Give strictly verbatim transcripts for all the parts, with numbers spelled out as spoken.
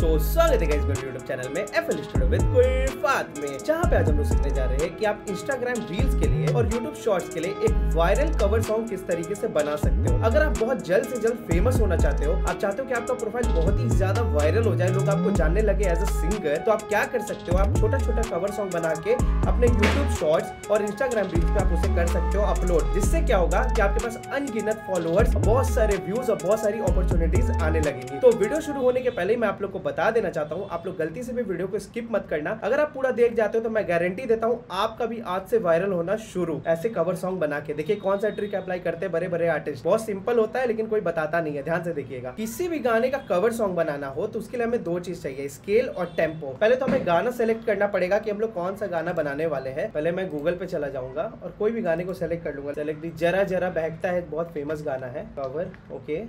सो स्वागत है इस मेरे YouTube चैनल में एफ एल स्टूडियो विद कुरफात में, जहाँ पे आज हम लोग सीखने जा रहे हैं कि आप Instagram रील्स के लिए और YouTube शॉर्ट्स के लिए एक वायरल कवर सॉन्ग किस तरीके से बना सकते हो। अगर आप बहुत जल्द से जल्द फेमस होना चाहते हो, आप चाहते हो कि आपका प्रोफाइल बहुत ही ज्यादा वायरल हो जाए, लोग आपको जानने लगे एज अ सिंगर, तो आप क्या कर सकते हो, आप छोटा छोटा कवर सॉन्ग बना के अपने यूट्यूब शॉर्ट्स और Instagram रील्स पे आप उसे कर सकते हो अपलोड, जिससे क्या होगा कि आपके पास अनगिनत फॉलोअर्स, बहुत सारे व्यूज और बहुत सारी अपॉर्चुनिटीज आने लगेंगी। तो वीडियो शुरू होने के पहले मैं आप लोग को बता देना चाहता हूँ, आप लोग गलती से भी वीडियो को स्किप मत करना। अगर आप पूरा देख जाते हो तो मैं गारंटी देता हूँ आपका भी आज से वायरल होना शुरू। ऐसे कवर सॉन्ग बना के देखिए कौन सा ट्रिक अप्लाई करते हैं बड़े बड़े आर्टिस्ट, बहुत सिंपल होता है लेकिन कोई बताता नहीं है। ध्यान से देखिएगा, किसी भी गाने का कवर सॉन्ग बनाना हो तो उसके लिए हमें दो चीज चाहिए, स्केल और टेम्पो। पहले तो हमें गाना सेलेक्ट करना पड़ेगा कि हम लोग कौन सा गाना बनाने वाले हैं। पहले मैं गूगल पे चला जाऊंगा और कोई भी गाने को सेलेक्ट कर लूंगा। सेलेक्ट दी जरा जरा बहकता है, बहुत फेमस गाना है, कवर ओके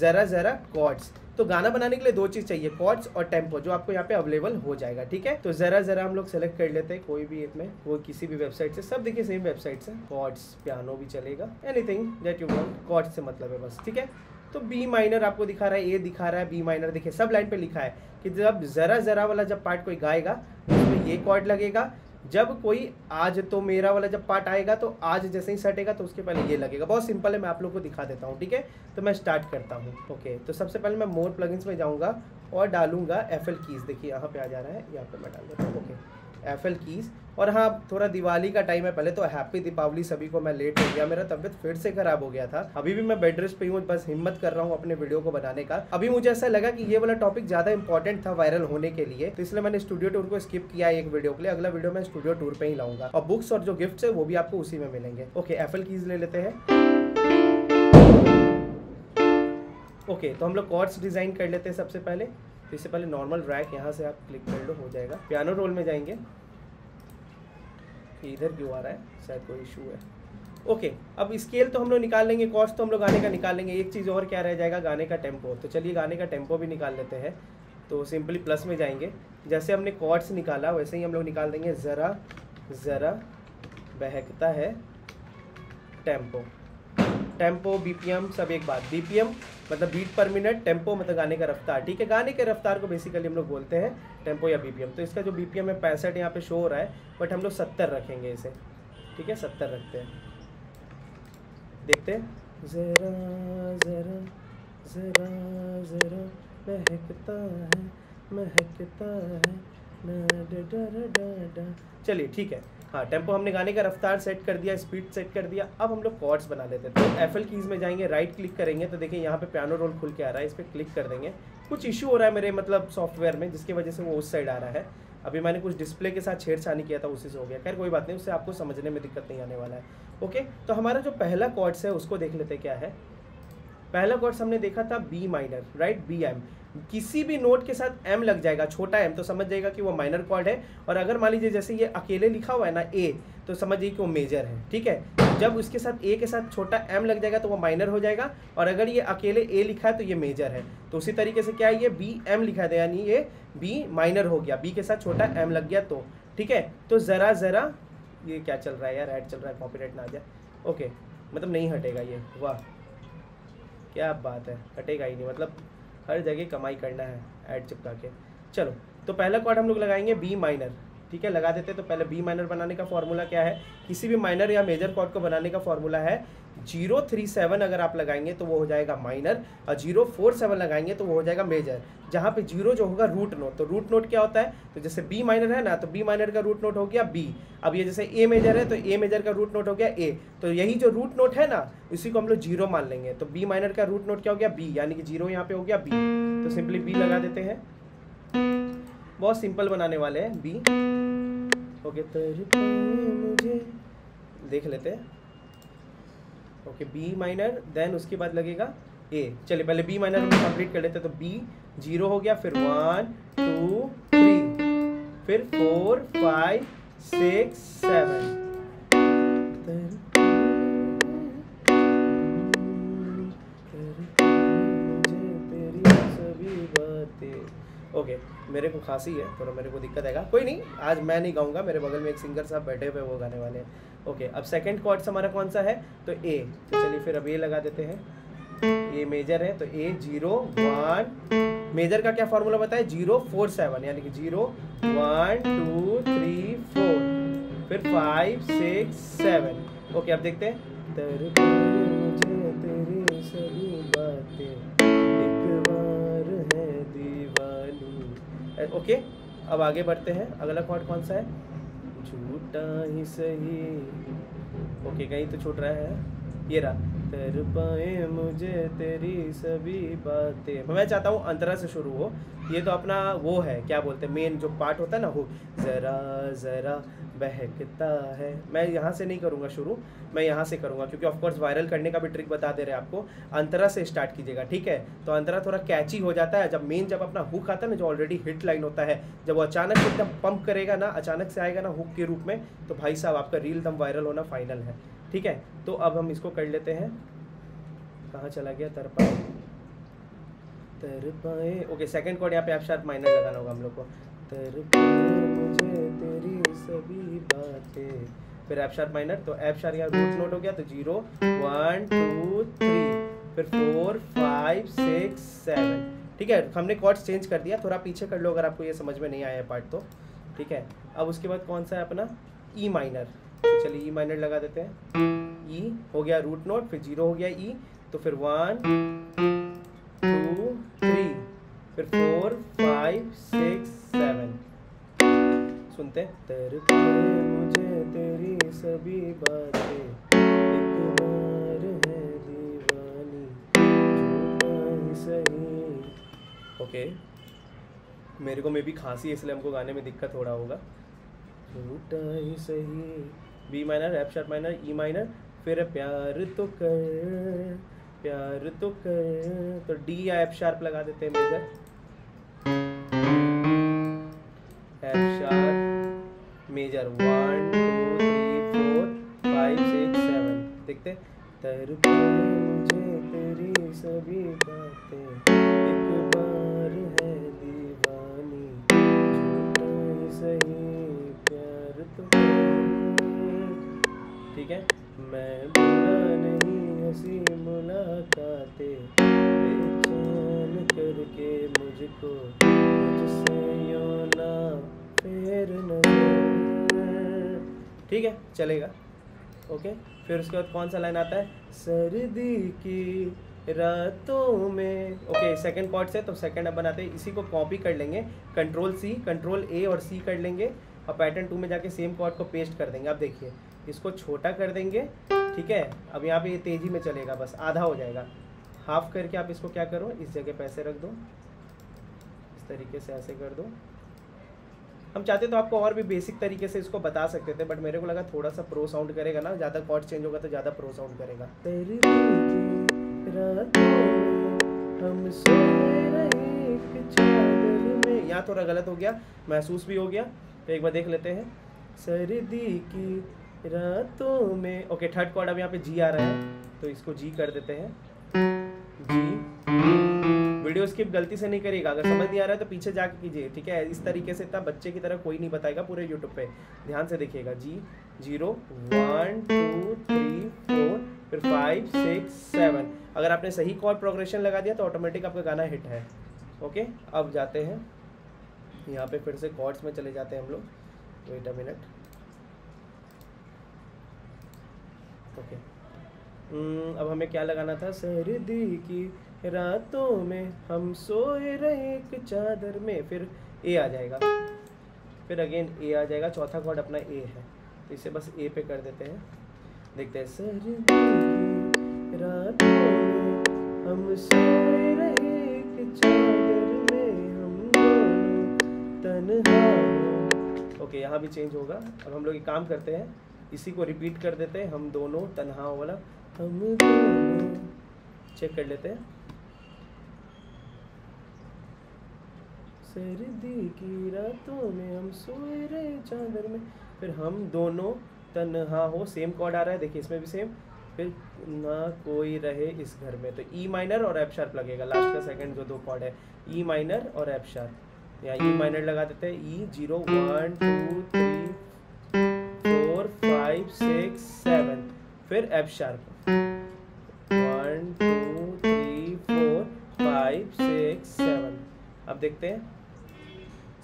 जरा जरा कॉर्ड्स। तो गाना बनाने के लिए दो चीज चाहिए, कॉर्ड्स और टेम्पो, जो आपको यहाँ पे अवेलेबल हो जाएगा। ठीक है, तो जरा जरा हम लोग सेलेक्ट कर लेते हैं कोई भी एक में, वो किसी भी वेबसाइट से, सब देखिए सेम वेबसाइट से। कॉर्ड्स पियानो भी चलेगा, anything that you want, chords से मतलब है बस। ठीक है, तो बी माइनर आपको दिखा रहा है, ए दिखा रहा है, बी माइनर। देखिए सब लाइन पे लिखा है कि जब जरा जरा वाला जब पार्ट कोई गाएगा उसमें ये कॉर्ड लगेगा, जब कोई आज तो मेरा वाला जब पार्ट आएगा तो आज जैसे ही सटेगा तो उसके पहले ये लगेगा। बहुत सिंपल है, मैं आप लोगों को दिखा देता हूँ। ठीक है, तो मैं स्टार्ट करता हूँ। ओके, तो सबसे पहले मैं मोर प्लगइन्स में जाऊँगा और डालूंगा एफ एल कीज़। देखिए यहाँ पे आ जा रहा है, यहाँ पे मैं डाल देता हूँ ओके एफ एल कीज़। और हाँ, थोड़ा दिवाली का टाइम है, पहले तो हैप्पी दीपावली सभी को। मैं लेट हो गया, मेरा तबियत फिर से खराब हो गया था, अभी भी मैं बेड रेस्ट पे हूँ, बस हिम्मत कर रहा हूँ अपने वीडियो को बनाने का। अभी मुझे ऐसा लगा कि ये वाला टॉपिक ज़्यादा इंपॉर्टेंट था वायरल होने के लिए, तो इसलिए मैंने स्टूडियो टूर को स्किप किया एक वीडियो के लिए। अगला वीडियो मैं स्टूडियो टूर पर ही लाऊंगा, और बुक्स और जो गिफ्ट है वो भी आपको उसी में मिलेंगे। ओके एफ एल कीज़ ले लेते हैं। ओके okay, तो हम लोग कॉर्ड्स डिज़ाइन कर लेते हैं सबसे पहले। तो इससे पहले नॉर्मल रैक यहाँ से आप क्लिक कर लो, हो जाएगा। पियानो रोल में जाएंगे, इधर क्यों आ रहा है, शायद कोई इशू है। ओके okay, अब स्केल तो हम लोग निकाल लेंगे, कॉस्ट तो हम लोग गाने का निकाल लेंगे। एक चीज़ और क्या रह जाएगा, गाने का टेम्पो। तो चलिए गाने का टेम्पो भी निकाल लेते हैं। तो सिंपली प्लस में जाएंगे, जैसे हमने कॉर्ड्स निकाला वैसे ही हम लोग निकाल देंगे ज़रा ज़रा बहकता है टेम्पो। टेम्पो बीपीएम सब एक बात, बीपीएम मतलब बीट पर मिनट, टेम्पो मतलब गाने का रफ्तार। ठीक है, गाने के रफ्तार को बेसिकली हम लोग बोलते हैं टेम्पो या बीपीएम। तो इसका जो बीपीएम है पैंसठ यहाँ पे शो हो रहा है, बट हम लोग सत्तर रखेंगे इसे। ठीक है, सत्तर रखते हैं, देखते हैं। जरा जरा जरा जरा महकता है महकता है, चलिए ठीक है। हाँ, टेम्पो हमने गाने का रफ्तार सेट कर दिया, स्पीड सेट कर दिया। अब हम लोग कॉर्ड्स बना लेते हैं। तो एफ एल कीज़ में जाएंगे, राइट क्लिक करेंगे तो देखिए यहाँ पे पियानो रोल खुल के आ रहा है, इस पर क्लिक कर देंगे। कुछ इशू हो रहा है मेरे मतलब सॉफ्टवेयर में, जिसकी वजह से वो उस साइड आ रहा है। अभी मैंने कुछ डिस्प्ले के साथ छेड़छाड़ी किया था, उसी से हो गया। खैर कोई बात नहीं, उससे आपको समझने में दिक्कत नहीं आने वाला है। ओके, तो हमारा जो पहला कॉर्ड्स है उसको देख लेते क्या है। पहला कॉर्ड्स हमने देखा था B minor, right, B M. किसी भी नोट के साथ एम लग जाएगा, छोटा एम, तो समझ जाएगा कि वो माइनर कॉर्ड है। और अगर मान लीजिए जैसे ये अकेले लिखा हुआ है ना ए, तो समझिए कि वो मेजर है। ठीक है, जब उसके साथ ए के साथ छोटा एम लग जाएगा तो वो माइनर हो जाएगा, और अगर ये अकेले ए लिखा है तो ये मेजर है। तो उसी तरीके से क्या है, ये बी एम लिखा था, यानी ये बी माइनर हो गया, बी के साथ छोटा एम लग गया तो। ठीक है, तो ज़रा ज़रा, ये क्या चल रहा है यार, ऐड चल रहा है, कॉपीराइट ना आ जाए। ओके, मतलब नहीं हटेगा ये, वाह क्या बात है, हटेगा ही नहीं, मतलब हर जगह कमाई करना है ऐड चिपका के। चलो, तो पहला कॉर्ड हम लोग लगाएंगे बी माइनर। ठीक है, लगा देते हैं। तो पहले बी माइनर बनाने का फॉर्मूला क्या है, किसी भी माइनर या मेजर कॉर्ड को बनाने का फॉर्मूला है जीरो थ्री सेवन अगर आप लगाएंगे तो वो हो जाएगा माइनर, और जीरो फोर सेवन लगाएंगे तो वो हो जाएगा मेजर, जहाँ पे जीरो जो होगा रूट नोट। तो रूट नोट क्या होता है, तो जैसे बी माइनर है ना, तो बी माइनर का रूट नोट हो गया बी। अब ये जैसे ए मेजर है तो ए मेजर का रूट नोट हो गया ए। तो यही जो रूट नोट है ना, इसी को हम लोग जीरो मान लेंगे। तो बी माइनर का रूट नोट क्या हो गया, बी, यानी कि जीरो यहाँ पे हो गया बी। तो सिंपली बी लगा देते हैं, बहुत सिंपल बनाने वाले हैं बी। ओके, मुझे देख लेते हैं। ओके, बी माइनर, देन उसके बाद लगेगा ए। चलिए पहले बी माइनर हम कंप्लीट कर लेते हैं। तो बी जीरो हो गया, फिर वन टू थ्री, फिर four five six seven. Okay, मेरे को खांसी है, थोड़ा मेरे को दिक्कत आएगा, कोई नहीं, आज मैं नहीं गाऊंगा, मेरे बगल में एक सिंगर साहब बैठे हुए वो गाने वाले हैं। ओके, अब सेकंड कॉर्ड्स हमारा कौन सा है, तो ए। तो चलिए फिर अब ए लगा देते हैं। ए मेजर है तो ए जीरो वन, मेजर का क्या फॉर्मूला बताया, जीरो फोर सेवन, यानी कि zero one two three four फिर फाइव सिक्स सेवन। ओके, अब देखते हैं तेरे तेरे सभी बातें एक बार है दीवानी। ओके, अब आगे बढ़ते हैं। अगला कॉर्ड कौन सा है, झूठा ही सही। ओके, कहीं तो छूट रहा है, ये रहा, तर पाए मुझे तेरी सभी बातें। मैं चाहता हूँ अंतरा से शुरू हो, ये तो अपना वो है, क्या बोलते हैं, मेन जो पार्ट होता है ना, हो ज़रा ज़रा बहकता है। मैं यहाँ से नहीं करूँगा शुरू, मैं यहाँ से करूँगा, क्योंकि ऑफकोर्स वायरल करने का भी ट्रिक बता दे रहे हैं आपको, अंतरा से स्टार्ट कीजिएगा, ठीक है। तो अंतरा थोड़ा कैची हो जाता है, जब मेन जब अपना हुक आता है ना, जो ऑलरेडी हिट लाइन होता है, जब वो अचानक से एकदम पंप करेगा ना, अचानक से आएगा ना हुक के रूप में, तो भाई साहब आपका रील एकदम वायरल होना फाइनल है, ठीक है। तो अब हम इसको कर लेते हैं, कहाँ चला गया, तरपा तरपाए। ओके, सेकंड कोड यहाँ पे आप शायद माइनस लगाना होगा हम लोग को, तरपाए मुझे तेरी सभी बातें फिर एफ शार्प माइनर, तो एफ शार्प यहाँ रूट नोट हो गया, तो जीरो वन टू थ्री फिर फोर फाइव सिक्स सेवन, ठीक है। हमने कॉर्ड्स चेंज कर दिया, थोड़ा पीछे कर लो अगर आपको ये समझ में नहीं आया पार्ट तो, ठीक है। अब उसके बाद कौन सा है अपना, ई माइनर, तो चलिए ई माइनर लगा देते हैं। ई हो गया रूट नोट, फिर जीरो हो गया ई, तो फिर वन टू थ्री फिर फोर फाइव सिक्स सेवन, सुनते हैं, तेरे मुझे तेरी सभी बातें एक बार है दीवानी झूठा सही। ओके, मेरे को मे भी खांसी है इसलिए हमको गाने में दिक्कत हो रहा होगा, झूठा ही सही। B minor, F sharp minor, E minor फिर प्यार तो कर प्यार तो कर, तो डी या एफ शार्प लगा देते हैं major, F sharp major one two three four five six seven, देखते हैं, तेरे मुझे तेरी सभी बातें एक बार है दीवानी झूठा ही सही प्यार तो कर, ठीक है। मैं बोला नहीं हंसी मुलाकातें बेचैन करके मुझको मुझसे यूं ना फिर नज़र, ठीक है, चलेगा। ओके, फिर उसके बाद कौन सा लाइन आता है, सर्दी की रातों में। ओके, सेकंड कॉर्ड से, तो सेकंड अब बनाते हैं, इसी को कॉपी कर लेंगे, कंट्रोल सी कंट्रोल ए और सी कर लेंगे, और पैटर्न टू में जाके सेम कॉर्ड को पेस्ट कर देंगे। आप देखिए, इसको छोटा कर देंगे, ठीक है। अब यहाँ पे ये तेजी में चलेगा, बस आधा हो जाएगा, हाफ करके आप इसको क्या करो, इस जगह पे ऐसे रख दो, इस तरीके से ऐसे कर दो। हम चाहते तो आपको और भी बेसिक तरीके से इसको बता सकते थे, बट मेरे को लगा थोड़ा सा प्रो साउंड करेगा ना, ज़्यादा कॉर्ड चेंज होगा तो ज़्यादा प्रो साउंड करेगा। यहाँ थोड़ा गलत हो गया, महसूस भी हो गया, तो एक बार देख लेते हैं, सर्दी की रातों में। ओके, थर्ड कॉर्ड अब यहाँ पे जी आ रहा है, तो इसको जी कर देते हैं, जी। वीडियो स्किप गलती से नहीं करिएगा, अगर समझ नहीं आ रहा है तो पीछे जाके कीजिए, ठीक है। इस तरीके से इतना बच्चे की तरह कोई नहीं बताएगा पूरे यूट्यूब पे, ध्यान से देखिएगा। G zero one two three four फिर फाइव सिक्स सेवन, अगर आपने सही कॉर्ड प्रोग्रेशन लगा दिया तो ऑटोमेटिक आपका गाना हिट है। ओके, अब जाते हैं यहाँ पे, फिर से कॉर्ड्स में चले जाते हैं हम लोग, wait a minute. Okay, okay. अब हमें क्या लगाना था, सर्दी की रातों में हम सोए रहे एक चादर में, फिर ए आ जाएगा, फिर अगेन ए आ जाएगा, चौथा कॉर्ड अपना ए है, तो इसे बस ए पे कर देते हैं, देखते हैं, सर्दी की रातों में हम सोए रहे एक चादर में हम दोनों तन्हा। ओके, okay, यहाँ भी चेंज होगा। अब हम लोग एक काम करते हैं, इसी को रिपीट कर देते हैं, हम दोनों तन्हा वाला, हम दोनों, चेक कर लेते हैं, सर्दी की रातों में हम सोए रहे चादर में, फिर हम दोनों तन्हा हो, सेम कॉर्ड आ रहा है, देखिए इसमें भी सेम, फिर ना कोई रहे इस घर में, तो ई माइनर और एफ शार्प लगेगा, लास्ट का सेकंड जो दो कॉर्ड है, ई माइनर और एफ शार्प, यहाँ ई माइनर लगा देते हैं, E zero one two three four five six seven फिर F sharp one two three five six seven. अब देखते हैं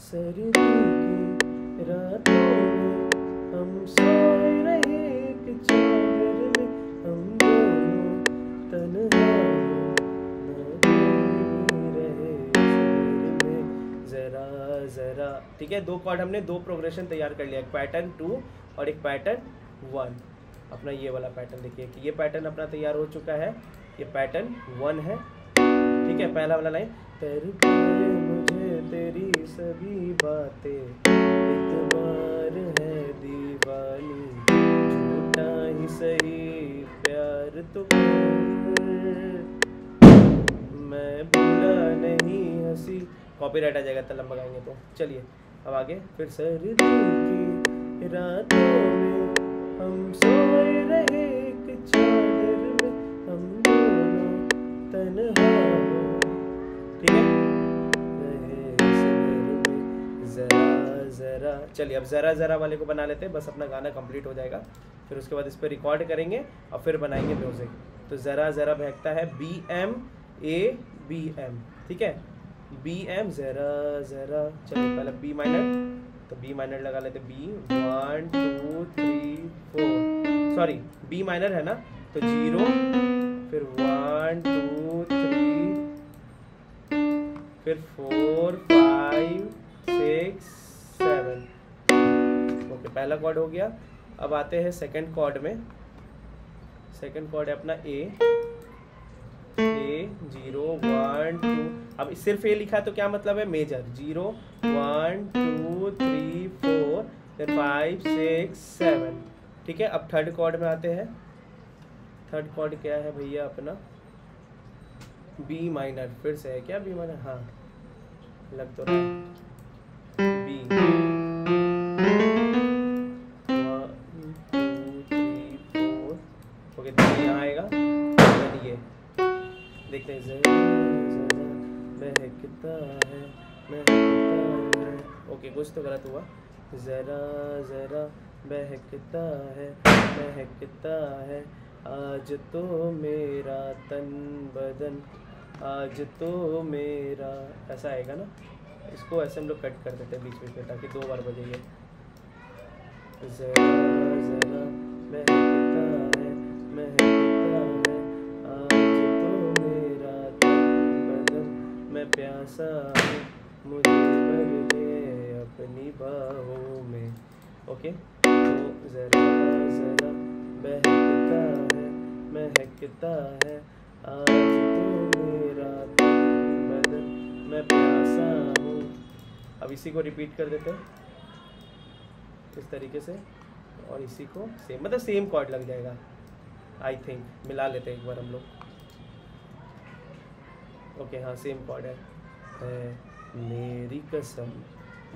सर्दी की रातों में हम सो रहे एक चादर में हम दोनों तन्हा रहे में जरा जरा। ठीक है, दो कॉर्ड हमने दो प्रोग्रेशन तैयार कर लिया, एक पैटर्न टू और एक पैटर्न वन। अपना ये वाला पैटर्न देखिए कि ये पैटर्न अपना तैयार हो चुका है, ये पैटर्न वन है। ठीक है, पहला वाला लाइन मुझे तेरी सभी बातें इतवार है दीवानी झूठा ही सही प्यार तो मैं भूला नहीं हंसी। कॉपीराइट आ जाएगा तब लंबा गाएंगे तो। चलिए अब आगे फिर सर्दी की रातों में हम सोए रहे एक चादर में हम दोनों तन्हा। ठीक है, रहे सबर में जरा जरा। चलिए अब जरा जरा वाले को बना लेते हैं, बस अपना गाना कंप्लीट हो जाएगा। फिर उसके बाद इस पर रिकॉर्ड करेंगे और फिर बनाएंगे म्यूजिक। तो जरा जरा बहकता है B M A B M. ठीक है, बी एम जरा जरा। चलिए पहले बी माइनर, तो बी माइनर लगा लेते, B one two three four, sorry B minor है ना, तो जीरो फिर वन टू थ्री फिर four five six seven. Okay, पहला कॉर्ड हो गया। अब आते हैं सेकंड कॉर्ड में। सेकंड कॉर्ड है अपना A, A zero one two. अब सिर्फ ए लिखा तो क्या मतलब है major, zero one two three four then five six seven. ठीक है, अब थर्ड कॉर्ड में आते हैं। थर्ड कॉर्ड क्या है भैया अपना, बी माइनर। फिर से है क्या बी माइनर, हाँ लग तो रहा है B one two three four. Okay, तो यहाँ आएगा ये देखते हैं महकता है, महकता है। ओके, कुछ तो गलत हुआ। जरा जरा महकता है, महकता है आज तो मेरा तन बदन, आज तो मेरा, ऐसा आएगा ना। इसको ऐसे हम लोग कट कर देते हैं बीच बीच में ताकि दो बार बजे ये। जरा जरा महकता है, महकता है आज तो मेरा तन बदन, मैं प्यासा मुझे भर ले अपनी बाहों में। ओके, तो जरा जरा बहकता है, महकता है आज तो मेरा तन बदन, मैं प्यासा हूँ। अब इसी को रिपीट कर देते हैं इस तरीके से, और इसी को सेम, मतलब सेम कॉर्ड लग जाएगा आई थिंक, मिला लेते हैं एक बार हम लोग। ओके okay, हाँ सेम कॉर्ड है। मेरी कसम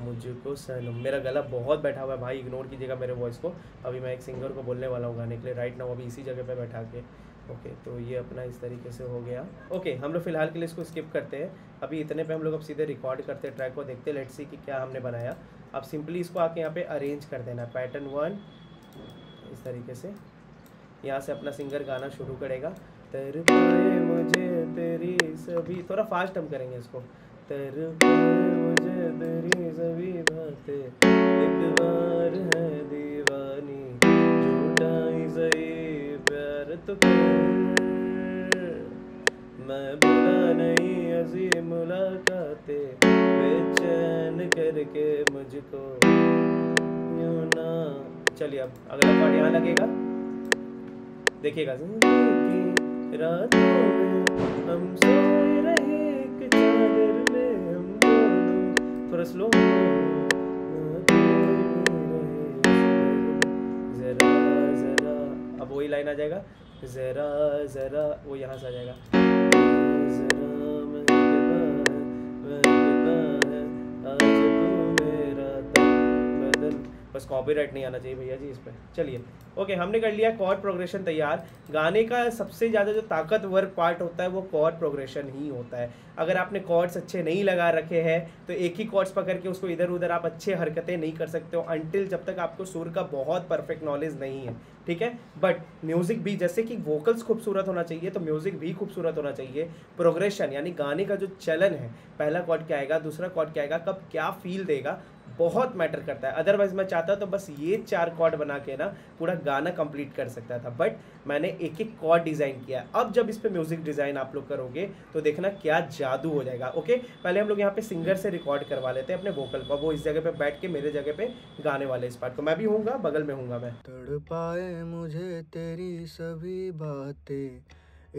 मुझको सनम, मेरा गला बहुत बैठा हुआ है भाई, इग्नोर कीजिएगा मेरे वॉइस को। अभी मैं एक सिंगर को बोलने वाला हूँ गाने के लिए राइट नाउ, अभी इसी जगह पे बैठा के। ओके okay, तो ये अपना इस तरीके से हो गया। ओके okay, हम लोग फिलहाल के लिए इसको स्किप करते हैं। अभी इतने पे हम लोग अब सीधे रिकॉर्ड करते हैं ट्रैक को, देखते हैं लेट्स सी कि क्या हमने बनाया। अब सिंपली इसको आके यहाँ पर अरेंज कर देना, पैटर्न वन इस तरीके से। यहाँ से अपना सिंगर गाना शुरू करेगा। तरपाए मुझे तेरी सभी, थोड़ा फास्ट हम करेंगे इसको। तरपाए मुझे तेरी सभी बातें एक बार है दीवानी झूठा ही सही प्यार तो मैं भूला नहीं हंसी मुलाकातें बेचैन करके मुझको यूं ना। चलिए अब अगला पार्ट यहाँ लगेगा, देखिएगा रातों में हम सोए रहे एक चादर में हम दोनों थोड़ा स्लो जरा जरा। अब वही लाइन आ जाएगा जरा जरा, वो यहाँ से आ जाएगा जरा महकता महकता है आज तो मेरा तन बदन। बस कॉपीराइट नहीं आना चाहिए भैया जी इस पर। चलिए ओके, हमने कर लिया कॉर्ड प्रोग्रेशन तैयार। गाने का सबसे ज़्यादा जो ताकतवर पार्ट होता है वो कॉर्ड प्रोग्रेशन ही होता है। अगर आपने कॉर्ड्स अच्छे नहीं लगा रखे हैं तो एक ही कॉर्ड्स पकड़ के उसको इधर उधर आप अच्छे हरकतें नहीं कर सकते हो, अनटिल जब तक आपको सुर का बहुत परफेक्ट नॉलेज नहीं है। ठीक है। बट म्यूज़िक भी, जैसे कि वोकल्स खूबसूरत होना चाहिए तो म्यूज़िक भी खूबसूरत होना चाहिए। प्रोग्रेशन यानी गाने का जो चलन है, पहला कॉर्ड क्या आएगा, दूसरा कॉर्ड क्या आएगा, कब क्या फील देगा, बहुत मैटर करता है। अदरवाइज मैं चाहता तो बस ये चार कॉर्ड बना के ना पूरा गाना कंप्लीट कर सकता था, बट मैंने एक एक कॉर्ड डिज़ाइन किया। अब जब इस पे म्यूज़िक डिज़ाइन आप लोग करोगे तो देखना क्या जादू हो जाएगा। ओके, पहले हम लोग यहाँ पे सिंगर से रिकॉर्ड करवा लेते हैं अपने वोकल को। वो इस जगह पे बैठ के मेरे जगह पे गाने वाले इस पार्ट को, मैं भी हूँगा, बगल में हूँगा मैं। तड़पाए मुझे तेरी सभी बातें,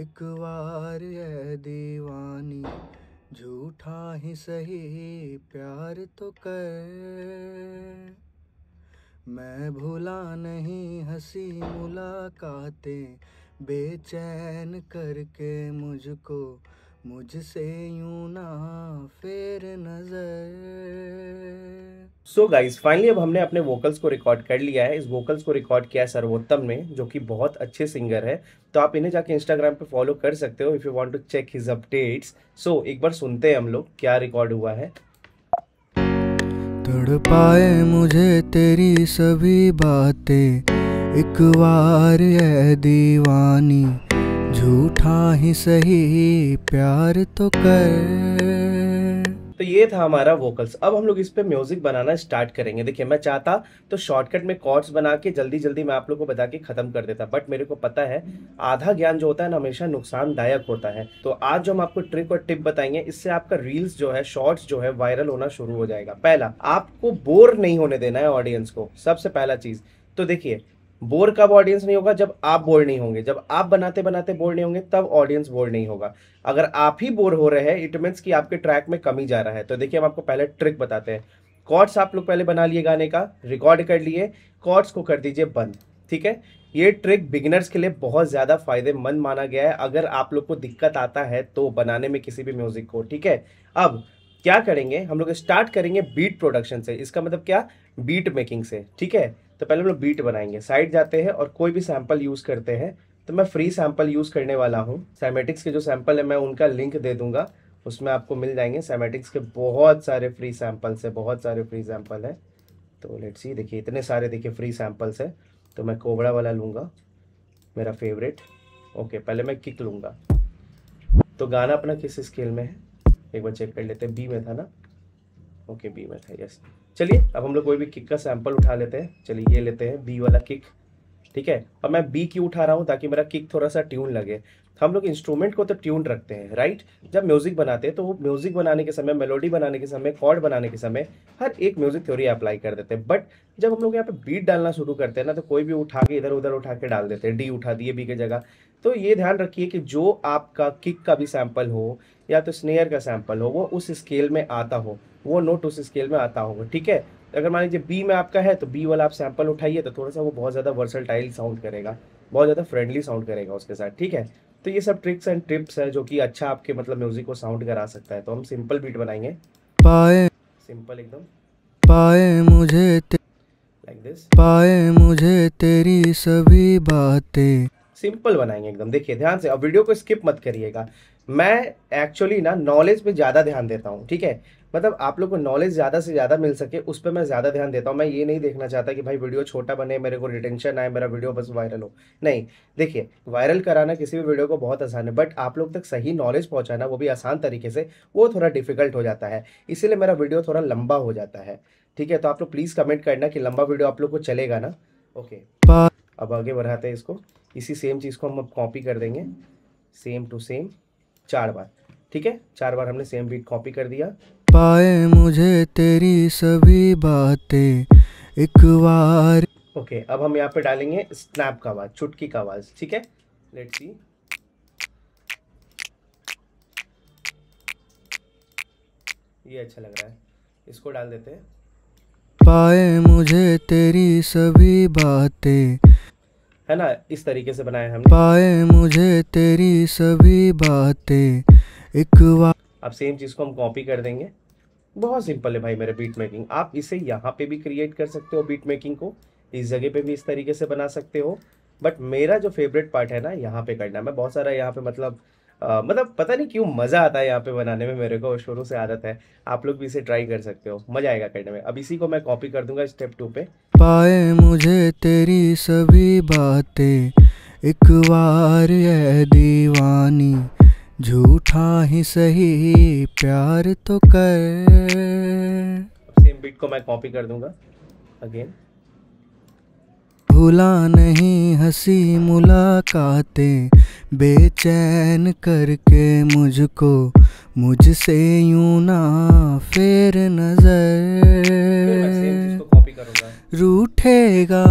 एक बार ये दीवानी, झूठा ही सही प्यार तो कर, मैं भूला नहीं हंसी मुलाकातें, बेचैन करके मुझको, मुझसे यूं ना फेर नजर। सो गाइज फाइनली अब हमने अपने वोकल्स को रिकॉर्ड कर लिया है। इस वोकल्स को रिकॉर्ड किया है सर्वोत्तम ने, जो कि बहुत अच्छे सिंगर है। तो आप इन्हें जाके इंस्टाग्राम पे फॉलो कर सकते हो if you want to check his updates. So एक बार सुनते हैं हम लोग क्या रिकॉर्ड हुआ है। तड़पाए मुझे तेरी सभी बातें, एक बार ये दीवानी, झूठा ही सही प्यार तो कर। तो ये था हमारा वोकल्स। अब हम लोग इस पे म्यूजिक बनाना स्टार्ट करेंगे। देखिए मैं चाहता तो शॉर्टकट में कॉर्ड्स बना के जल्दी जल्दी मैं आप लोगों को बता के खत्म कर देता, बट मेरे को पता है आधा ज्ञान जो होता है ना हमेशा नुकसानदायक होता है। तो आज जो हम आपको ट्रिक और टिप बताएंगे, इससे आपका रील्स जो है, शॉर्ट्स जो है, वायरल होना शुरू हो जाएगा। पहला, आपको बोर नहीं होने देना है ऑडियंस को, सबसे पहला चीज। तो देखिए बोर कब ऑडियंस नहीं होगा, जब आप बोर नहीं होंगे। जब आप बनाते बनाते बोर नहीं होंगे तब ऑडियंस बोर नहीं होगा। अगर आप ही बोर हो रहे हैं इट मीन्स कि आपके ट्रैक में कमी जा रहा है। तो देखिए हम आपको पहले ट्रिक बताते हैं। कॉर्ड्स आप लोग पहले बना लिए, गाने का रिकॉर्ड कर लिए, कॉर्ड्स को कर दीजिए बंद, ठीक है। ये ट्रिक बिगिनर्स के लिए बहुत ज़्यादा फायदेमंद माना गया है, अगर आप लोग को दिक्कत आता है तो बनाने में किसी भी म्यूज़िक को, ठीक है। अब क्या करेंगे, हम लोग स्टार्ट करेंगे बीट प्रोडक्शन से, इसका मतलब क्या, बीट मेकिंग से, ठीक है। तो पहले हम लोग बीट बनाएंगे, साइड जाते हैं और कोई भी सैंपल यूज़ करते हैं। तो मैं फ्री सैंपल यूज़ करने वाला हूँ, साइमेटिक्स के जो सैंपल है मैं उनका लिंक दे दूंगा, उसमें आपको मिल जाएंगे। साइमेटिक्स के बहुत सारे फ्री सैम्पल्स है, बहुत सारे फ्री सैंपल है। तो लेट्स सी, देखिए इतने सारे, देखिए फ्री सैम्पल्स है। तो मैं कोबरा वाला लूँगा, मेरा फेवरेट। ओके, पहले मैं किक लूँगा। तो गाना अपना किस स्केल में है एक बार चेक कर लेते हैं, बी में था ना। ओके बी में था, यस। चलिए अब हम लोग कोई भी किक का सैंपल उठा लेते हैं। चलिए ये लेते हैं बी वाला किक, ठीक है। अब मैं बी क्यों उठा रहा हूँ, ताकि मेरा किक थोड़ा सा ट्यून लगे। हम लोग इंस्ट्रूमेंट को तो ट्यून रखते हैं, राइट। जब म्यूज़िक बनाते हैं तो वो म्यूज़िक बनाने के समय, मेलोडी बनाने के समय, कॉर्ड बनाने के समय हर एक म्यूज़िक थ्योरी अप्लाई कर देते हैं। बट जब हम लोग यहाँ पे बीट डालना शुरू करते हैं ना, तो कोई भी उठा के इधर उधर उठा के डाल देते हैं, डी उठा दिए बी की जगह। तो ये ध्यान रखिए कि जो आपका किक का भी सैम्पल हो या तो स्नेयर का सैम्पल हो, वो उस स्केल में आता हो, वो नोट उस स्केल में आता होगा, ठीक है। अगर मान लीजिए बी में आपका है तो बी वाला आप सैंपल उठाइए, तो थोड़ा सा वो बहुत ज़्यादा वर्सटाइल साउंड करेगा, बहुत ज़्यादा फ्रेंडली साउंड करेगा उसके साथ, ठीक है। तो ये सब ट्रिक्स एंड टिप्स है जो कि अच्छा आपके मतलब म्यूजिक को साउंड करा सकता है। तो हम सिंपल बीट बनाएंगे, पाए सिंपल एकदम, पाए मुझे लाइक दिस, पाए मुझे तेरी सभी बातें, सिंपल बनाएंगे एकदम। देखिए ध्यान से, अब वीडियो को स्किप मत करिएगा। मैं एक्चुअली ना नॉलेज पे ज़्यादा ध्यान देता हूँ, ठीक है। मतलब आप लोग को नॉलेज ज़्यादा से ज़्यादा मिल सके उस पर मैं ज़्यादा ध्यान देता हूँ। मैं ये नहीं देखना चाहता कि भाई वीडियो छोटा बने, मेरे को रिटेंशन आए, मेरा वीडियो बस वायरल हो, नहीं। देखिए वायरल कराना किसी भी वीडियो को बहुत आसान है, बट आप लोग तक सही नॉलेज पहुँचाना, वो भी आसान तरीके से, वो थोड़ा डिफिकल्ट हो जाता है। इसीलिए मेरा वीडियो थोड़ा लंबा हो जाता है, ठीक है। तो आप लोग प्लीज़ कमेंट करना कि लंबा वीडियो आप लोग को चलेगा ना। ओके अब आगे बढ़ाते हैं इसको, इसी सेम चीज़ को हम अब कॉपी कर देंगे, सेम टू सेम चार बार, ठीक है। चार बार हमने सेम बीट कॉपी कर दिया, पाए मुझे तेरी सभी बातें एक बार। ओके okay, अब हम यहाँ पे डालेंगे स्नैप का आवाज़, चुटकी का आवाज़, ठीक है। लेट्स सी, ये अच्छा लग रहा है, इसको डाल देते हैं। पाए मुझे तेरी सभी बातें, है ना, इस तरीके से बनाया हमने, पाए मुझे तेरी सभी बातें एक बार। अब सेम चीज़ को हम कॉपी कर देंगे। बहुत सिंपल है भाई मेरे बीट मेकिंग। आप इसे यहाँ पे भी क्रिएट कर सकते हो, बीट मेकिंग को इस जगह पे भी इस तरीके से बना सकते हो, बट मेरा जो फेवरेट पार्ट है ना यहाँ पे करना। मैं बहुत सारा यहाँ पे मतलब आ, मतलब पता नहीं क्यों मज़ा आता है यहाँ पे बनाने में, मेरे को शुरू से आदत है। आप लोग भी इसे ट्राई कर सकते हो, मज़ा आएगा करने में। अब इसी को मैं कॉपी कर दूंगा स्टेप टू पे। पाए मुझे तेरी सभी बातें एक बार ये दीवानी, झूठा ही सही प्यार तो कर। सेम बीट को मैं कॉपी कर दूंगा अगेन। भूला नहीं हंसी मुलाकातें बेचैन करके मुझको, मुझसे यूं ना फेर नजर, रूठेगा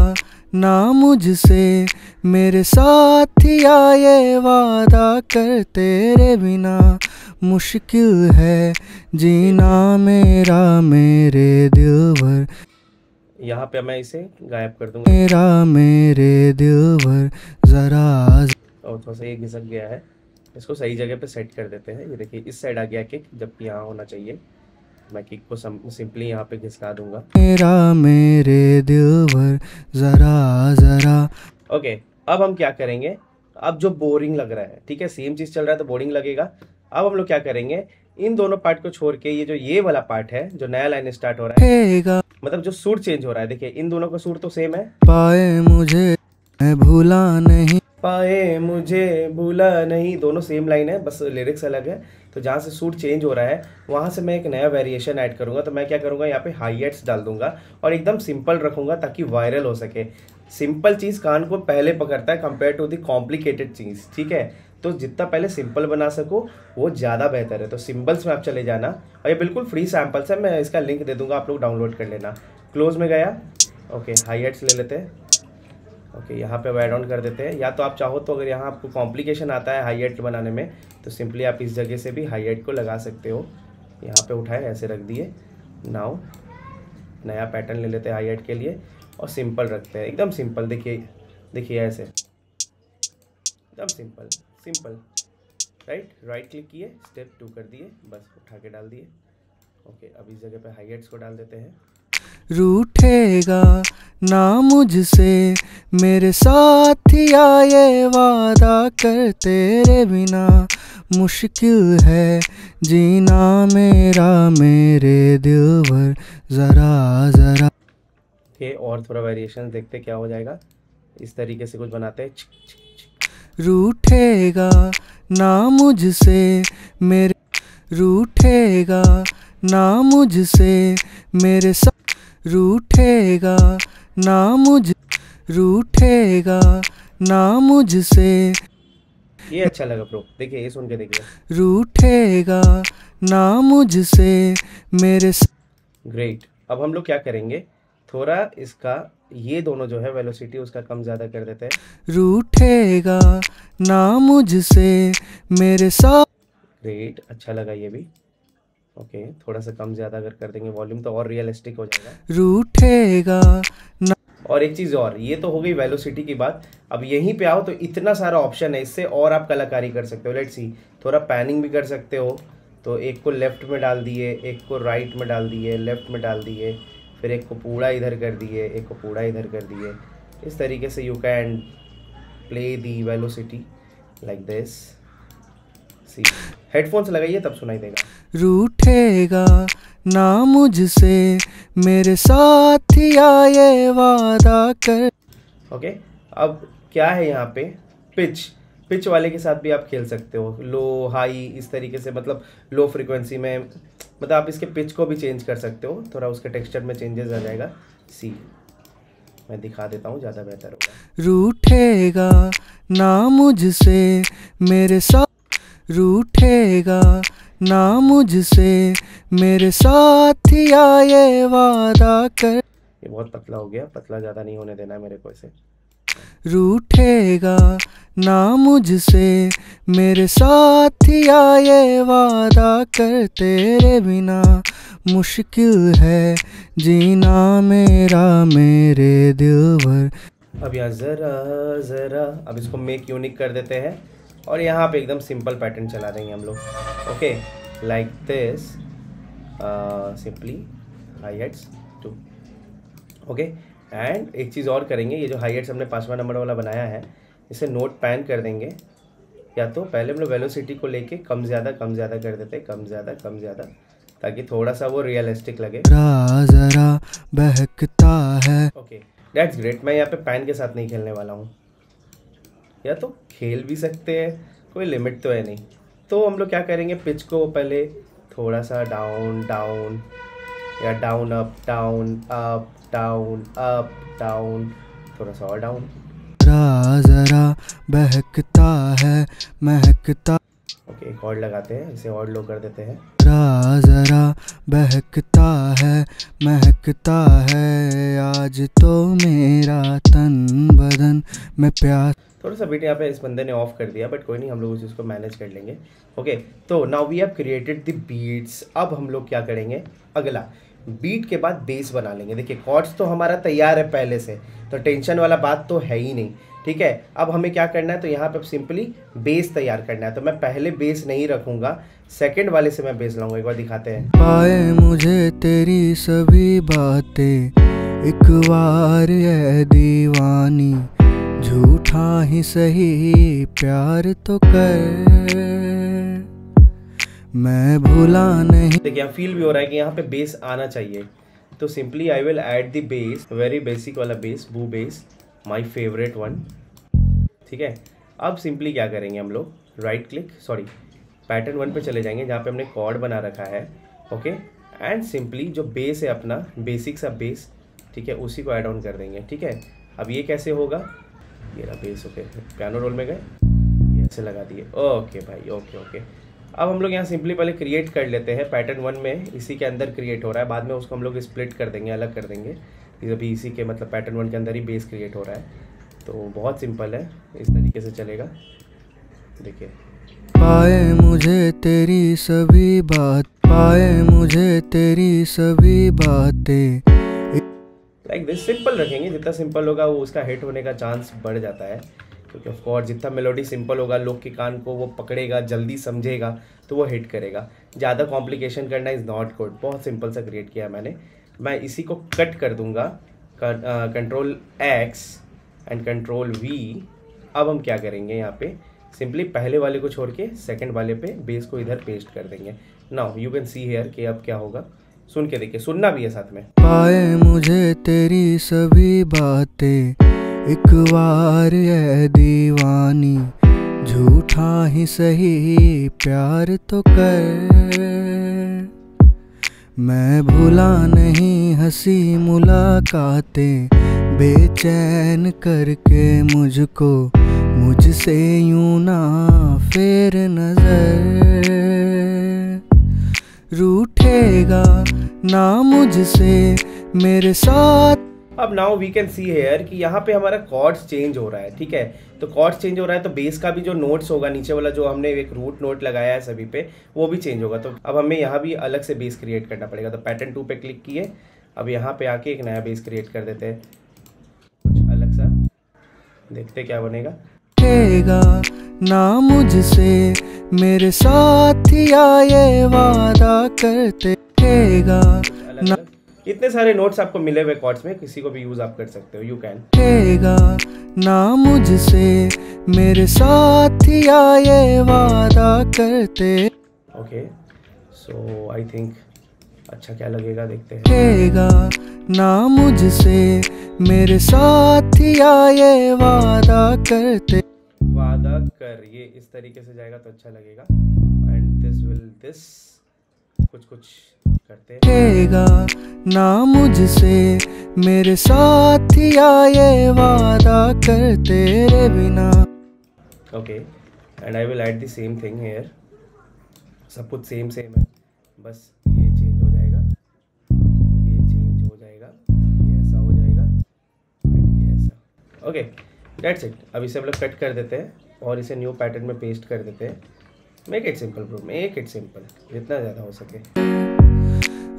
ना मुझसे मेरे साथ आए वादा कर, तेरे बिना मुश्किल है जीना मेरा मेरे दिल भर। यहाँ पे मैं इसे गायब कर दूंगा। मेरा मेरे दिल भर जरा, और थोड़ा सा ये घिसक गया है, इसको सही जगह पे सेट कर देते हैं। ये देखिए इस साइड आ गया किक, जबकि यहाँ होना चाहिए। मैं किक को सिंपली यहाँ पे घिसका दूंगा। मेरा मेरे दिल भर जरा जरा। ओके, अब हम क्या करेंगे, अब जो बोरिंग लग रहा है, ठीक है सेम चीज़ चल रहा है तो बोरिंग लगेगा। अब हम लोग क्या करेंगे, इन दोनों पार्ट को छोड़ के ये जो ये वाला पार्ट है, जो नया लाइन स्टार्ट हो रहा है, मतलब जो सुर चेंज हो रहा है। देखिए इन दोनों का सुर तो सेम है। पाए मुझे भूला नहीं, पाए मुझे भूला नहीं, दोनों सेम लाइन है, बस लिरिक्स अलग है। तो जहाँ से सुर चेंज हो रहा है वहाँ से मैं एक नया वेरिएशन ऐड करूँगा। तो मैं क्या करूँगा, यहाँ पे हाईएट्स डाल दूंगा और एकदम सिंपल रखूँगा ताकि वायरल हो सके। सिंपल चीज़ कान को पहले पकड़ता है कंपेयर टू दी कॉम्प्लिकेटेड चीज़, ठीक है। तो जितना पहले सिंपल बना सको वो ज़्यादा बेहतर है। तो सिंपल्स में आप चले जाना, और ये बिल्कुल फ्री सैम्पल्स है, मैं इसका लिंक दे दूँगा, आप लोग डाउनलोड कर लेना। क्लोज में गया, ओके हाईएट्स ले लेते हैं। ओके okay, यहाँ पे वाइड ऑन कर देते हैं। या तो आप चाहो तो अगर यहाँ आपको कॉम्प्लिकेशन आता है हाईएट बनाने में, तो सिंपली आप इस जगह से भी हाईएट को लगा सकते हो। यहाँ पे उठाए, ऐसे रख दिए। नाउ नया पैटर्न ले लेते हैं हाईएट के लिए, और सिंपल रखते हैं, एकदम सिंपल। देखिए देखिए ऐसे एकदम simple simple. Right right click किए, स्टेप टू कर दिए, बस उठा के डाल दिए। ओके okay, अब इस जगह पर हाईएट्स को डाल देते हैं। रूठेगा ना मुझसे मेरे साथ आए वादा कर, तेरे बिना मुश्किल है जीना मेरा मेरे दिल भर जरा जरा। ओके, और थोड़ा वेरिएशन देखते क्या हो जाएगा। इस तरीके से कुछ बनाते हैं। रूठेगा ना मुझसे मेरे, रूठेगा ना मुझसे मेरे साथ, रूठेगा ना मुझ, रूठेगा ना मुझसे। ये अच्छा लगा प्रो, देखिए ये सुन के देखिए। रूठेगा ना मुझसे मेरे। ग्रेट, अब हम लोग क्या करेंगे, थोड़ा इसका ये दोनों जो है वेलोसिटी उसका कम ज़्यादा कर देते हैं। रूठेगा ना मुझसे मेरे साथ। ग्रेट, अच्छा लगा ये भी। ओके okay, थोड़ा सा कम ज़्यादा अगर कर देंगे वॉल्यूम तो और रियलिस्टिक हो जाएगा। रूठेगा ना। और एक चीज़ और, ये तो हो गई वेलोसिटी की बात। अब यहीं पे आओ तो इतना सारा ऑप्शन है, इससे और आप कलाकारी कर सकते हो। लेट्स सी, थोड़ा पैनिंग भी कर सकते हो। तो एक को लेफ़्ट में डाल दिए, एक को राइट में डाल दिए, लेफ़्ट में डाल दिए, फिर एक को पूरा इधर कर दिए, एक को पूरा इधर कर दिए। इस तरीके से you can play the velocity like this. See, headphones लगाइए तब सुनाई देगा। रूठेगा ना मुझसे मेरे साथ आए वादा कर। ओके okay, अब क्या है यहाँ पे, पिच पिच वाले के साथ भी आप खेल सकते हो। लो हाई इस तरीके से, मतलब लो फ्रिक्वेंसी में, मतलब आप इसके पिच को भी चेंज कर सकते हो। थोड़ा उसके टेक्सचर में चेंजेस आ जाएगा। सी, मैं दिखा देता हूँ, ज़्यादा बेहतर होगा। रूठेगा ना मुझसे मेरे साथ, रूठेगा ना मुझसे मेरे साथ आए वादा कर। ये बहुत पतला हो गया, पतला ज़्यादा नहीं होने देना है मेरे को इसे। रूठेगा ना मुझसे मेरे साथ आए वादा कर, तेरे बिना मुश्किल है जीना मेरा मेरे दिल भर। अब यहाँ ज़रा ज़रा, अब इसको मेक यूनिक कर देते हैं, और यहाँ पे एकदम सिंपल पैटर्न चला देंगे हम लोग। Okay, like this, simply hi hats too. Okay, and एक चीज़ और करेंगे, ये जो हाईएट्स हमने पाँचवा नंबर वाला बनाया है, इसे नोट पैन कर देंगे। या तो पहले हम लोग वेलोसिटी को लेके कम ज़्यादा कम ज़्यादा कर देते हैं, कम ज़्यादा कम ज़्यादा, ताकि थोड़ा सा वो रियलिस्टिक लगे। जरा बहकता है। Okay that's great. मैं यहाँ पे पैन के साथ नहीं खेलने वाला हूँ, या तो खेल भी सकते हैं, कोई लिमिट तो है नहीं। तो हम लोग क्या करेंगे, पिच को पहले थोड़ा सा डाउन डाउन या down up down up down up down, थोड़ा सा और डाउन। जरा बहकता है महकता। ओके एक और लगाते हैं, इसे और लो कर देते हैं। जरा बहकता है महकता है आज तो मेरा तन बदन में प्यार। थोड़ा सा बीट यहाँ पे इस बंदे ने ऑफ कर दिया, बट कोई नहीं, हम लोग उस चीज़ को मैनेज कर लेंगे। ओके तो now we have created the beats. अब हम लोग क्या करेंगे, अगला बीट के बाद बेस बना लेंगे। देखिए कॉर्ड्स तो हमारा तैयार है पहले से, तो टेंशन वाला बात तो है ही नहीं, ठीक है। अब हमें क्या करना है, तो यहाँ पे सिंपली बेस तैयार करना है। तो मैं पहले बेस नहीं रखूँगा, सेकंड वाले से मैं बेस लाऊंगा। एक बार दिखाते हैं। पाए मुझे तेरी सभी बातें एक बार ये दीवानी, झूठा ही सही प्यार तो कर, मैं भूला नहीं। देखिए फील भी हो रहा है कि यहाँ पे बेस आना चाहिए, तो simply I will add the bass, very basic वाला bass, boo bass, my favourite one, ठीक है। अब सिंपली क्या करेंगे हम लोग, right click, sorry pattern one पे चले जाएंगे जहाँ पे हमने कॉर्ड बना रखा है। ओके एंड सिंपली जो बेस है अपना बेसिक सा बेस, ठीक है, उसी को ऐड ऑन कर देंगे, ठीक है। अब ये कैसे होगा, ये रहा बेस। ओके पियानो रोल में गए, ये ऐसे लगा दिए। ओके भाई, ओके ओके। अब हम लोग यहाँ सिंपली पहले क्रिएट कर लेते हैं, पैटर्न वन में इसी के अंदर क्रिएट हो रहा है, बाद में उसको हम लोग स्प्लिट कर देंगे, अलग कर देंगे। अभी इसी के मतलब पैटर्न वन के अंदर ही बेस क्रिएट हो रहा है, तो बहुत सिंपल है, इस तरीके से चलेगा। देखिए पाए मुझे तेरी सभी बात, पाए मुझे तेरी सभी बातें, लाइक दिस। सिंपल रखेंगे, जितना सिंपल होगा वो उसका हिट होने का चांस बढ़ जाता है, क्योंकि ऑफ कोर्स जितना मेलोडी सिंपल होगा लोग के कान को वो पकड़ेगा, जल्दी समझेगा, तो वो हिट करेगा। ज़्यादा कॉम्प्लिकेशन करना इज़ नॉट गुड। बहुत सिंपल सा क्रिएट किया मैंने। मैं इसी को कट कर दूंगा, control X and control V. अब हम क्या करेंगे, यहाँ पे सिंपली पहले वाले को छोड़ के सेकेंड वाले पे बेस को इधर पेस्ट कर देंगे। Now you can see here कि अब क्या होगा, सुन के देखिए, सुनना भी है साथ में। पाए मुझे तेरी सभी बातें एक बार ये दीवानी, झूठा ही सही प्यार तो कर, मैं भूला नहीं हंसी मुलाकातें, बेचैन करके मुझको मुझसे यूं ना फेर नजर, रूठेगा ना मुझसे मेरे साथ। अब now we can see here कि यहाँ पे हमारा कॉर्ड्स चेंज हो रहा है, ठीक है। तो कॉर्ड्स चेंज हो रहा है तो बेस का भी जो नोट्स होगा, नीचे वाला जो हमने एक रूट नोट लगाया है सभी पे, वो भी चेंज होगा। तो अब हमें यहाँ भी अलग से बेस क्रिएट करना पड़ेगा। तो पैटर्न टू पे क्लिक किए, अब यहाँ पे आके एक नया बेस क्रिएट कर देते हैं, कुछ अलग सा, देखते क्या बनेगा। ना मुझसे मेरे साथ ये वादा करते, इतने सारे नोट्स आपको मिले हुए कॉर्ड्स में, किसी को भी यूज आप कर सकते हो। यू कैन ना मुझसे मेरे साथ ये वादा करते। ओके सो आई थिंक अच्छा क्या लगेगा देखते हैं। ना मुझसे मेरे साथ ये वादा करते, वादा कर, ये इस तरीके से जाएगा तो अच्छा लगेगा। एंड दिस विल दिस कुछ कुछ करते हैं। ना मुझसे मेरे साथ ये वादा कर तेरे बिना। Okay and I will add the same thing here. सब कुछ सेम सेम है, बस ये चेंज हो जाएगा, ये चेंज हो जाएगा, ये ऐसा हो जाएगा एंड ये ऐसा। Okay that's it. अब इसे हम लोग कट कर देते हैं और इसे न्यू पैटर्न में पेस्ट कर देते हैं। Make it simple bro, make it simple, जितना ज़्यादा हो सके।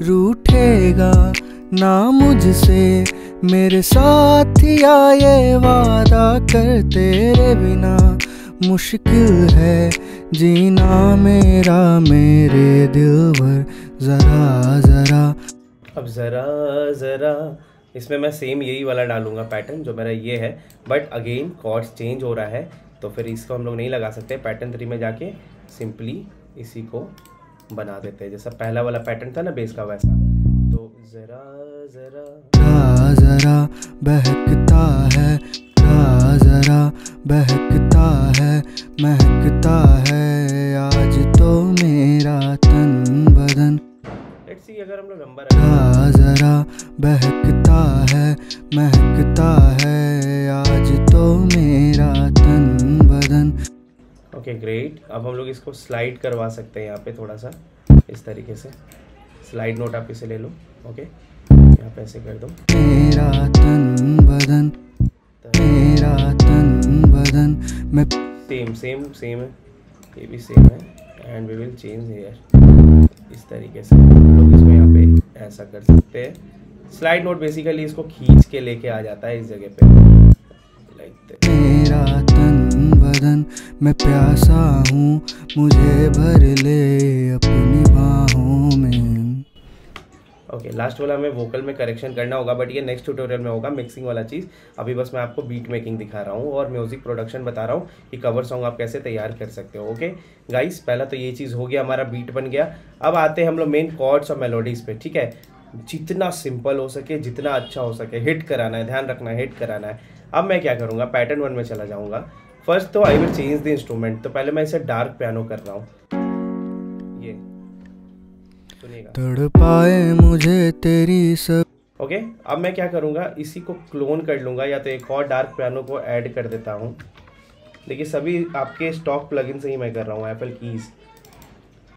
रूठेगा ना मुझसे मेरे साथ ये वादा कर तेरे बिना, मुश्किल है जीना मेरा मेरे दिल भर, जरा जरा। अब जरा जरा इसमें मैं सेम यही वाला डालूंगा पैटर्न जो मेरा ये है, बट अगेन कॉर्ड्स चेंज हो रहा है, तो फिर इसको हम लोग नहीं लगा सकते। पैटर्न थ्री में जाके सिंपली इसी को बना देते हैं, जैसा पहला वाला पैटर्न था ना बेस का वैसा। तो ज़रा ज़रा ज़रा बहकता है, ज़रा बहकता है, महकता है आज तो मेरा तन बदन। लेट्स सी अगर हम लोग नंबर ज़रा ज़रा बहकता है, महकता है आज तो मेरा तन बदन। Okay great. अब हम लोग इसको स्लाइड करवा सकते हैं यहाँ पे थोड़ा सा, इस तरीके से स्लाइड नोट आप इसे ले लो। ओके यहाँ पे ऐसे कर दो, मेरा तन बदन, मेरा तन बदन में। सेम सेम सेम है, ये भी सेम है। And we will change here, इस तरीके से हम लोग इसको यहाँ पे ऐसा कर सकते हैं। स्लाइड नोट बेसिकली इसको खींच के लेके आ जाता है इस जगह पे, लाइक दैट। मेरा तन बदन मैं प्यासा हूँ, मुझे भर ले अपनी बाहों में। ओके okay, लास्ट वाला हमें वोकल में करेक्शन करना होगा, बट ये नेक्स्ट ट्यूटोरियल में होगा, मिक्सिंग वाला चीज़। अभी बस मैं आपको बीट मेकिंग दिखा रहा हूँ और म्यूज़िक प्रोडक्शन बता रहा हूँ कि कवर सॉन्ग आप कैसे तैयार कर सकते हो। ओके गाइस, पहला तो ये चीज़ हो गया, हमारा बीट बन गया। अब आते हैं हम लोग मेन कॉर्ड्स और मेलोडीज़ पे। ठीक है, जितना सिंपल हो सके, जितना अच्छा हो सके, हिट कराना है, ध्यान रखना है, हिट कराना है। अब मैं क्या करूँगा, पैटर्न वन में चला जाऊँगा। फर्स्ट तो I will change the instrument. तो पहले मैं इसे डार्क पियानो कर रहा हूँ। तड़पाए मुझे तेरी सब। ओके okay, अब मैं क्या करूँगा, इसी को क्लोन कर लूँगा, या तो एक और डार्क पियानो को ऐड कर देता हूँ। देखिए सभी आपके स्टॉक प्लगइन से ही मैं कर रहा हूँ, एफ एल कीज़।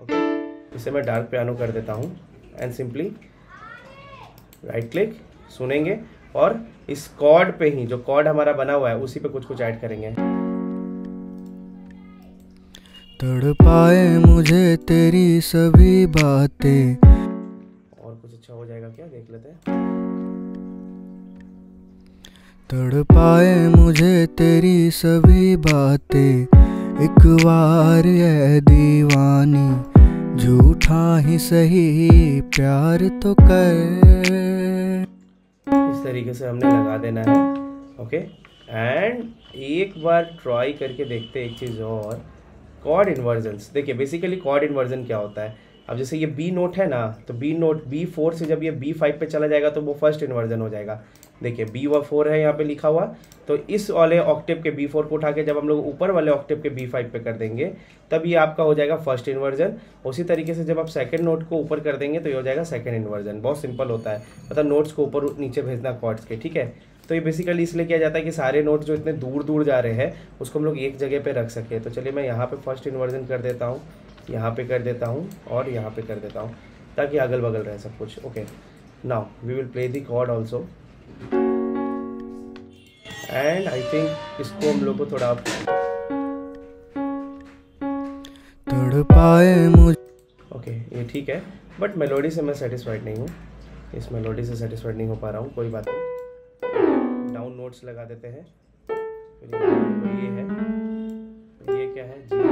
ओके इसे मैं डार्क पियानो कर देता हूँ एंड सिंपली राइट क्लिक सुनेंगे और इस कॉर्ड पे ही, जो कॉर्ड हमारा बना हुआ है उसी पे कुछ कुछ ऐड करेंगे। तड़पाए मुझे तेरी सभी बातें। और कुछ अच्छा हो जाएगा क्या, देख लेते हैं। तड़पाए मुझे तेरी सभी बातें, एक बार ये दीवानी, झूठा ही सही प्यार तो कर। इस तरीके से हमने लगा देना है। ओके एंड एक बार ट्राई करके देखते हैं एक चीज़ और, कॉर्ड इन्वर्जन्स। देखिए बेसिकली कॉर्ड इन्वर्जन क्या होता है। अब जैसे ये बी नोट है ना, तो बी नोट बी फोर से जब ये बी फाइव पे चला जाएगा तो वो फर्स्ट इन्वर्जन हो जाएगा। देखिए बी व फोर है यहाँ पे लिखा हुआ, तो इस वाले ऑक्टेव के बी फोर को उठा के जब हम लोग ऊपर वाले ऑक्टेव के बी फाइव पे कर देंगे तब ये आपका हो जाएगा फर्स्ट इन्वर्जन। उसी तरीके से जब आप सेकंड नोट को ऊपर कर देंगे तो ये हो जाएगा सेकंड इन्वर्जन। बहुत सिंपल होता है, मतलब नोट्स को ऊपर नीचे भेजना कॉर्ड्स के। ठीक है, तो ये बेसिकली इसलिए किया जाता है कि सारे नोट्स जो इतने दूर दूर जा रहे हैं उसको हम लोग एक जगह पे रख सके। तो चलिए मैं यहाँ पे फर्स्ट इन्वर्जन कर देता हूँ, यहाँ पे कर देता हूँ और यहाँ पे कर देता हूँ, ताकि अगल बगल रहे सब कुछ। Okay now we will play the chord also and I think इसको हम लोग को थोड़ा तड़पाए मुझे। ओके ये ठीक है, बट मेलोडी से मैं सेटिस्फाइड नहीं हूँ, इस मेलोडी से सेटिस्फाइड नहीं हो पा रहा हूँ। कोई बात नहीं, डाउन नोट्स लगा देते हैं। फिर ये है, ये क्या है जी,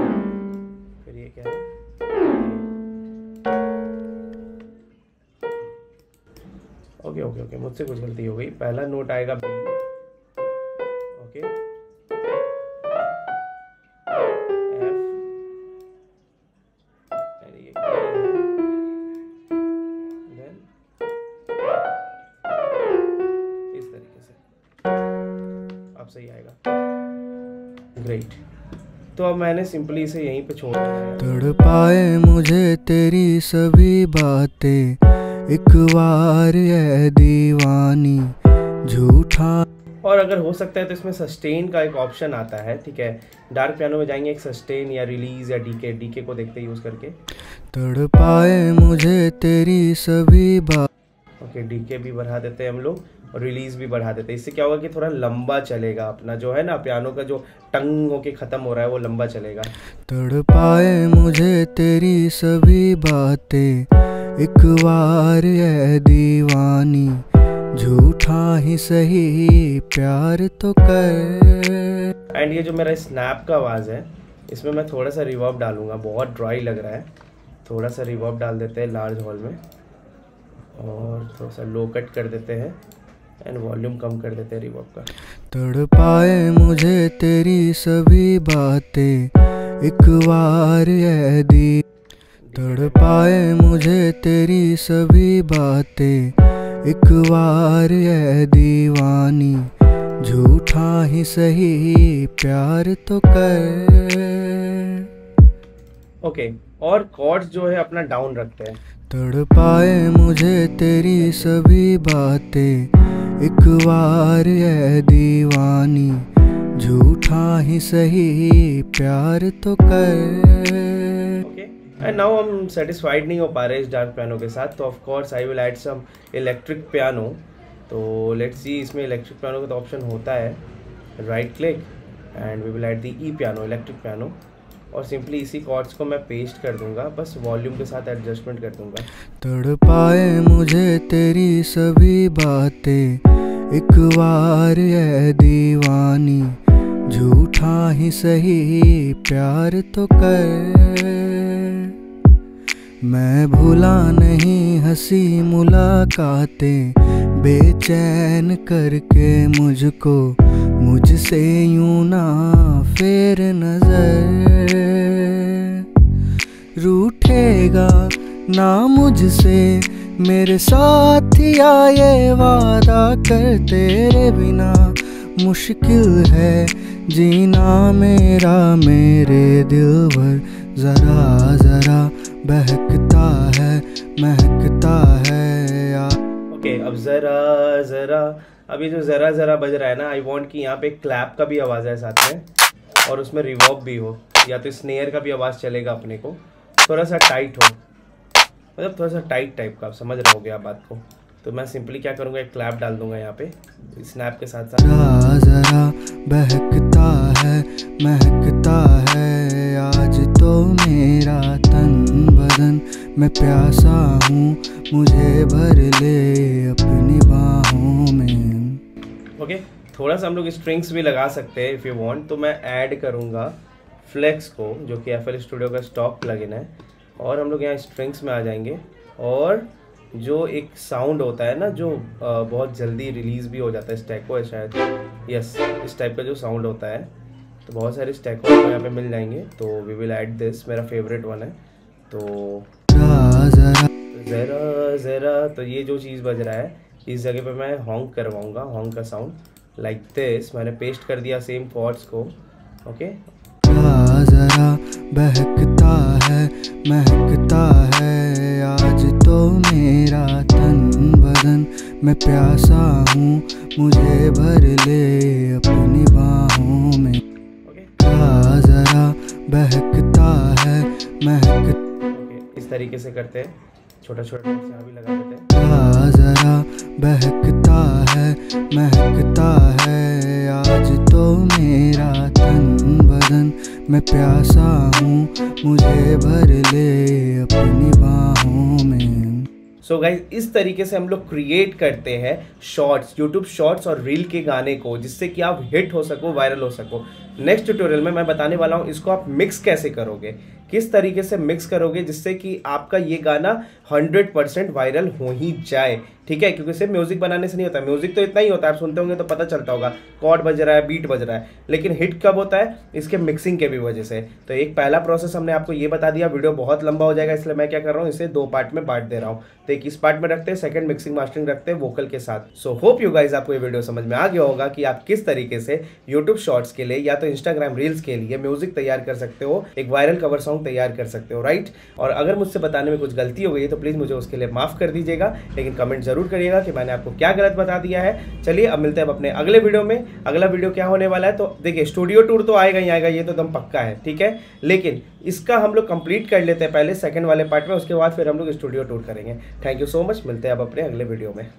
फिर ये क्या है। ओके ओके ओके मुझसे कुछ गलती हो गई। पहला नोट आएगा बी। ओके सही आएगा, ग्रेट। तो अब मैंने सिंपली इसे यहीं पे छोड़ दिया। तड़पाए मुझे तेरी सभी बातें, एक बार ये दीवानी, झूठा। और अगर हो सकता है तो इसमें सस्टेन का एक ऑप्शन आता है। ठीक है, डार्क पियानो में जाएंगे, एक सस्टेन या रिलीज या डीके, डीके को देखते यूज करके। तड़पाए मुझे तेरी सभी बात। ओके डीके भी बढ़ा देते हैं हम लोग और रिलीज़ भी बढ़ा देते हैं। इससे क्या होगा कि थोड़ा लंबा चलेगा अपना जो है ना पियानो का, जो टंग होके ख़त्म हो रहा है वो लंबा चलेगा। तड़पाए मुझे तेरी सभी बातें, एक बार ये दीवानी, झूठा ही सही प्यार तो कर। एंड ये जो मेरा स्नैप का आवाज़ है इसमें मैं थोड़ा सा रिवर्ब डालूंगा, बहुत ड्राई लग रहा है। थोड़ा सा रिवर्ब डाल देते हैं लार्ज हॉल में और थोड़ा सा लो कट कर देते हैं एंड वॉल्यूम कम कर देते हैं रिवर्ब का। तड़पाए मुझे तेरी सभी बातें एक बार ये दी, तड़पाए मुझे तेरी सभी बातें एक बार ये दीवानी, झूठा ही सही प्यार तो कर। ओके okay, और कॉर्ड्स जो है अपना डाउन रखते हैं। तड़पाए मुझे तेरी सभी बातें एक बार ये दीवानी, झूठा ही सही प्यार तो कर। ओके एंड नाउ हम सेटिस्फाइड नहीं हो पा रहे इस डार्क पियानो के साथ, तो of course I will add some electric piano. तो लेट्स सी इसमें इलेक्ट्रिक पियानो का तो ऑप्शन होता है, right click and we will add the E piano, electric piano, और सिंपली इसी कॉर्ड्स को मैं पेस्ट कर दूंगा, बस वॉल्यूम के साथ एडजस्टमेंट कर दूंगा। तड़पाए मुझे तेरी सभी बातें एक बार ये दीवानी, झूठा ही सही प्यार तो कर। मैं भूला नहीं हंसी मुलाकातें बेचैन करके मुझको, मुझसे यूं ना फेर नजर, रूठेगा ना मुझसे मेरे साथिया ये वादा कर, तेरे बिना मुश्किल है जीना मेरा, मेरे दिल भर जरा जरा बहकता है महकता है यार। ओके okay, अब जरा जरा, अभी जो ज़रा ज़रा बज रहा है ना, आई वांट कि यहाँ पे क्लैप का भी आवाज़ है साथ में, और उसमें रिवर्ब भी हो, या तो स्नेयर का भी आवाज़ चलेगा अपने को, थोड़ा सा टाइट हो, मतलब थोड़ा सा टाइट टाइप का, आप समझ रहे होगे आप बात को। तो मैं सिंपली क्या करूँगा, एक क्लैप डाल दूंगा यहाँ पे स्नैप के साथ साथ। ज़रा ज़रा बहकता है महकता है, आज तो मेरा तन बदन, मैं प्यासा हूँ मुझे भर ले अपनी बाहों में। ओके okay, थोड़ा सा हम लोग स्ट्रिंग्स भी लगा सकते हैं इफ़ यू वांट। तो मैं ऐड करूँगा फ्लेक्स को, जो कि एफ एल स्टूडियो का स्टॉक प्लगइन है, और हम लोग यहाँ स्ट्रिंग्स में आ जाएंगे, और जो एक साउंड होता है ना जो बहुत जल्दी रिलीज़ भी हो जाता है, स्टैको है शायद, यस इस टाइप का जो साउंड होता है, तो बहुत सारे स्टैको यहाँ पे मिल जाएंगे, तो वी विल ऐड दिस, मेरा फेवरेट वन है। तो ज़रा ज़रा, तो ये जो चीज़ बज रहा है इस जगह पे मैं हॉन्ग करवाऊंगा, हॉन्ग का साउंड लाइक दिस, मैंने पेस्ट कर दिया सेम कॉर्ड्स को। ओके ज़रा बहकता है महकता है, आज तो मेरा तन बदन, मैं प्यासा हूँ मुझे भर ले अपनी बाहों में। ओके ज़रा बहकता है महक, इस तरीके से करते हैं, छोटा छोटा भी लगा देते हैं। ज़रा बहकता है महकता है, आज तो मेरा तन बदन, मैं प्यासा हूँ मुझे भर ले अपनी बाहों में। सो so गाइज, इस तरीके से हम लोग क्रिएट करते हैं शॉर्ट्स, यूट्यूब शॉर्ट्स और रील के गाने को, जिससे कि आप हिट हो सको, वायरल हो सको। नेक्स्ट ट्यूटोरियल में मैं बताने वाला हूँ इसको आप मिक्स कैसे करोगे, किस तरीके से मिक्स करोगे जिससे कि आपका ये गाना हंड्रेड परसेंट वायरल हो ही जाए, ठीक है। क्योंकि सिर्फ म्यूजिक बनाने से नहीं होता, म्यूजिक तो इतना ही होता है, आप सुनते होंगे तो पता चलता होगा कॉर्ड बज रहा है, बीट बज रहा है, लेकिन हिट कब होता है, इसके मिक्सिंग के भी वजह से। तो एक पहला प्रोसेस हमने आपको ये बता दिया, वीडियो बहुत लंबा हो जाएगा इसलिए मैं क्या कर रहा हूँ, इसे दो पार्ट में बांट दे रहा हूँ। तो एक इस पार्ट में रखते हैं, सेकंड मिक्सिंग मास्टरिंग रखते हैं वोकल के साथ। सो होप यू गाइज आपको ये वीडियो समझ में आ गया होगा कि आप किस तरीके से यूट्यूब शॉर्ट्स के लिए या तो इंस्टाग्राम रील्स के लिए म्यूजिक तैयार कर सकते हो, एक वायरल कवर सॉन्ग तैयार कर सकते हो, राइट। और अगर मुझसे बताने में कुछ गलती हो गई है तो प्लीज मुझे उसके लिए माफ कर दीजिएगा, लेकिन कमेंट जरूर करिएगा कि मैंने आपको क्या गलत बता दिया है। चलिए अब मिलते हैं अपने अगले वीडियो में। अगला वीडियो क्या होने वाला है, तो देखिए स्टूडियो टूर तो आएगा ही आएगा, ये तो एकदम पक्का है, ठीक है, लेकिन इसका हम लोग कंप्लीट कर लेते हैं पहले सेकंड वाले पार्ट में, उसके बाद फिर हम लोग स्टूडियो टूर करेंगे। थैंक यू सो मच, मिलते हैं अब अपने अगले वीडियो में।